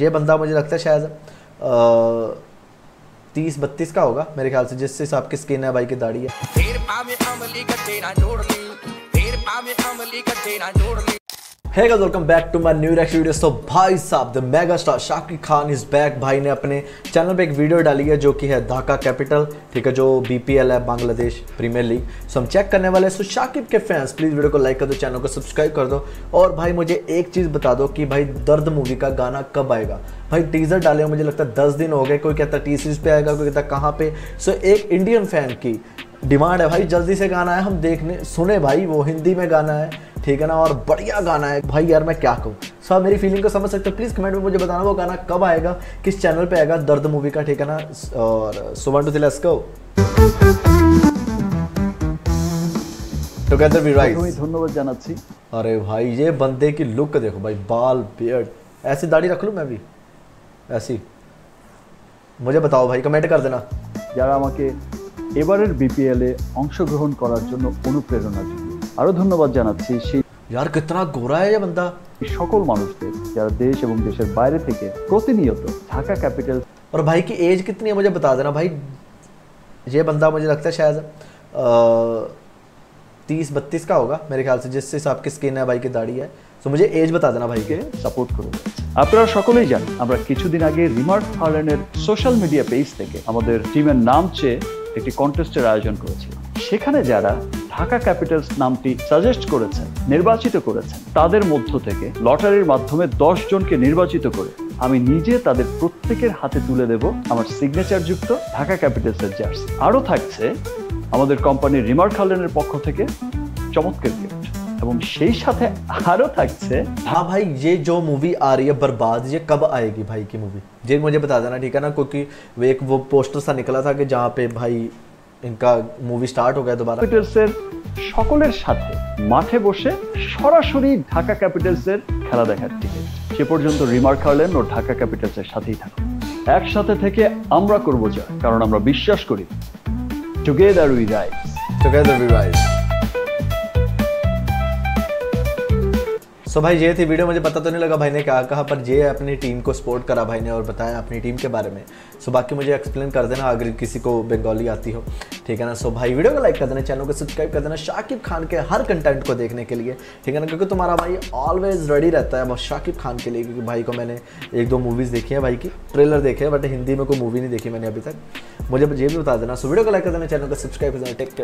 ये बंदा मुझे लगता है शायद 30-32 का होगा मेरे ख्याल से, जिस हिसाब की स्किन है भाई की दाढ़ी है। Hey guys welcome back to my new reaction video. So भाई साहब the mega star Shakib Khan is back. भाई ने अपने चैनल पे एक वीडियो डाली है जो कि है ढाका कैपिटल, ठीक है, जो बीपीएल है बांग्लादेश प्रीमियर लीग। सो हम चेक करने वाले हैं। सो शाकिब के फैंस प्लीज़ वीडियो को लाइक कर दो, चैनल को सब्सक्राइब कर दो। और भाई मुझे एक चीज़ बता दो कि भाई दर्द मूवी का गाना कब आएगा। भाई टीज़र डाले मुझे लगता है 10 दिन हो गए, कोई कहता है T Series पे आएगा, कोई कहता है कहाँ पे। सो एक इंडियन फैन की डिमांड है भाई जल्दी से गाना है, हम देखने सुने भाई। वो हिंदी में गाना है, ठीक है ना, और बढ़िया गाना है भाई। यार मैं क्या कहूँ, सब मेरी फीलिंग को समझ सकते हो। प्लीज़ कमेंट में मुझे बताना वो गाना कब आएगा, किस चैनल पे आएगा, दर्द मूवी का, ठीक है ना। और सुबह to let's go together we rise. धन्यवाद जानाची। अरे भाई ये बंदे की लुक देखो भाई, बाल बियर्ड, ऐसी दाढ़ी रख लूँ मैं भी ऐसी। मुझे बताओ भाई, कमेंट कर देना यार। আমাকে এবারের বিপিএলে অংশগ্রহণ করার জন্য অনুপ্রেরণা দিল। आरो धन्यवाद जानाची। यार कितना गोरा है ये बंदा। सकल मानुषदेर यार देश एवं देशेर बाइरे थेके प्रतिनियत ढाका कैपिटल्स। और भाई की एज कितनी है मुझे बता देना भाई। ये बंदा मुझे लगता है शायद 30-32 का होगा मेरे ख्याल से, जिस हिसाब की स्किन है भाई की दाढ़ी है। तो मुझे एज बता देना भाई के सपोर्ट करो। আপনারা সকলেই জানেন আমরা কিছুদিন আগে রিমার্ক হারল্যান্ডের সোশ্যাল মিডিয়া পেজ থেকে আমাদের টিমের নাম চেয়ে একটি কন্টেস্টের আয়োজন করেছিলাম। সেখানে যারা ঢাকা ক্যাপিটালস নামটি সাজেস্ট করেছেন, নির্বাচিত করেছেন, তাদের মধ্য থেকে লটারির মাধ্যমে 10 জনকে নির্বাচিত করে আমি নিজে তাদের প্রত্যেকের হাতে তুলে দেব আমার সিগনেচারযুক্ত ঢাকা ক্যাপিটালসের জার্সি। আরও থাকছে আমাদের কোম্পানির রিমার্ক হারল্যান্ডের পক্ষ থেকে চমৎকার গিফট। हाँ भाई ये जो मूवी आ रही है बर्बाद, ये कब आएगी भाई की मूवी ये मुझे बता देना, ठीक है ना। क्योंकि वे एक वो पोस्टर सा निकला था कि जहाँ पे भाई इनका मूवी स्टार्ट हो गया दोबारा। সকলের সাথে মাঠে বসে সরাসরি ঢাকা ক্যাপিটালসের খেলা দেখার টিকিট সে পর্যন্ত রিমার্ক হারল্যান্ড और ঢাকা ক্যাপিটালসের সাথেই থাকুন। একসাথে থেকে আমরা করব যা, কারণ আমরা বিশ্বাস করি together we rise, together we rise. So भाई ये थी वीडियो। मुझे पता तो नहीं लगा भाई ने क्या कहा, पर ये अपनी टीम को सपोर्ट करा भाई ने और बताया अपनी टीम के बारे में। सो बाकी मुझे एक्सप्लेन कर देना अगर किसी को बंगाली आती हो, ठीक है ना। सो भाई वीडियो को लाइक कर देना, चैनल को सब्सक्राइब कर देना शाकिब खान के हर कंटेंट को देखने के लिए, ठीक है ना। क्योंकि तुम्हारा भाई ऑलवेज रेडी रहता है बस शाकिब खान के लिए, क्योंकि भाई को मैंने 1-2 मूवीज़ देखी है भाई की, ट्रेलर देखे हैं, बट हिंदी में कोई मूवी नहीं देखी मैंने अभी तक। मुझे ये भी बता देना। सो वीडियो को लाइक कर देना, चैनल को सब्सक्राइब कर देना। Take care.